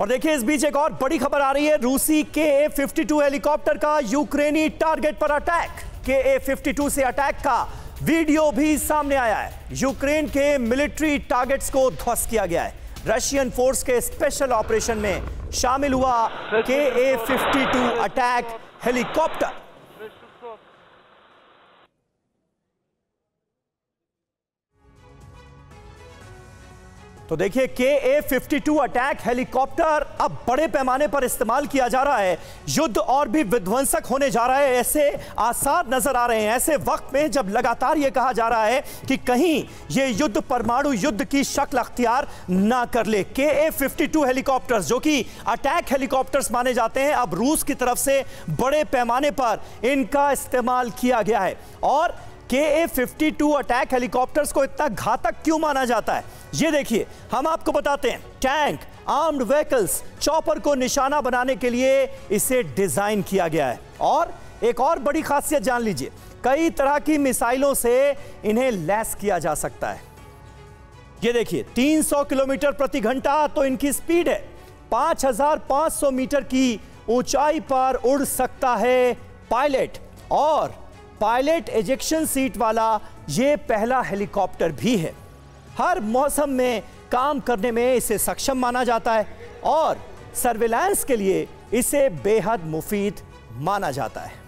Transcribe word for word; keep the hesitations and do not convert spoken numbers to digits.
और देखिए इस बीच एक और बड़ी खबर आ रही है। रूसी के ए बावन हेलीकॉप्टर का यूक्रेनी टारगेट पर अटैक, के ए बावन से अटैक का वीडियो भी सामने आया है। यूक्रेन के मिलिट्री टारगेट्स को ध्वस्त किया गया है। रशियन फोर्स के स्पेशल ऑपरेशन में शामिल हुआ के ए बावन अटैक हेलीकॉप्टर। तो देखिए के ए बावन अटैक हेलीकॉप्टर अब बड़े पैमाने पर इस्तेमाल किया जा रहा है। युद्ध और भी विध्वंसक होने जा रहा है, ऐसे आसार नजर आ रहे हैं। ऐसे वक्त में जब लगातार ये कहा जा रहा है कि कहीं ये युद्ध परमाणु युद्ध की शक्ल अख्तियार ना कर ले। के ए बावन हेलीकॉप्टर्स जो कि अटैक हेलीकॉप्टर्स माने जाते हैं, अब रूस की तरफ से बड़े पैमाने पर इनका इस्तेमाल किया गया है। और के ए बावन अटैक हेलीकॉप्टर्स को इतना घातक क्यों माना जाता है, ये देखिए हम आपको बताते हैं। टैंक, आर्म्ड व्हीकल्स, चॉपर को निशाना बनाने के लिए इसे डिजाइन किया गया है। और एक और बड़ी खासियत जान लीजिए, कई तरह की मिसाइलों से इन्हें लैस किया जा सकता है। ये देखिए तीन सौ किलोमीटर प्रति घंटा तो इनकी स्पीड है। पाँच हज़ार पाँच सौ मीटर की ऊंचाई पर उड़ सकता है पायलट। और पायलट एजेक्शन सीट वाला ये पहला हेलीकॉप्टर भी है। हर मौसम में काम करने में इसे सक्षम माना जाता है और सर्विलांस के लिए इसे बेहद मुफीद माना जाता है।